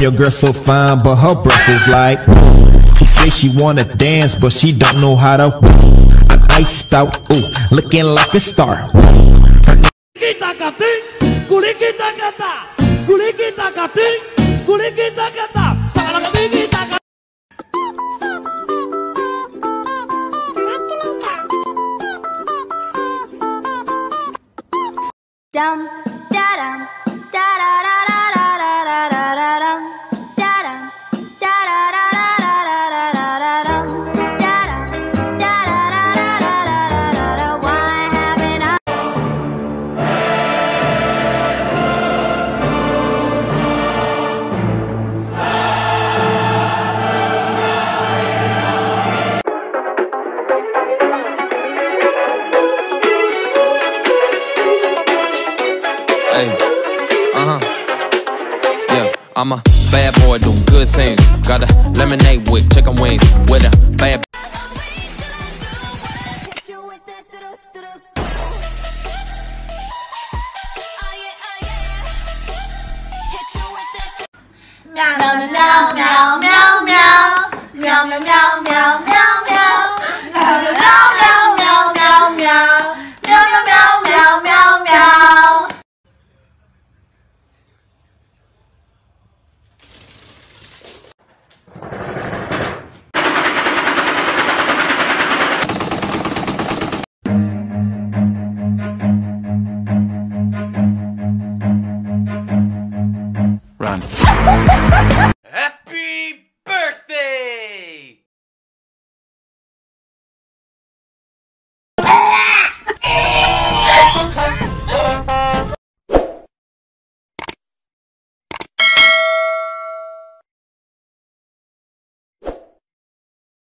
Your girl so fine, but her breath is like. She say she wanna dance, but she don't know how to. I'm iced out, ooh, looking like a star. Dum da dum da da da. I'm a bad boy, do good things. Got a lemonade with chicken wings. With a bad. Meow meow meow meow meow meow meow meow meow meow meow meow meow meow. Run.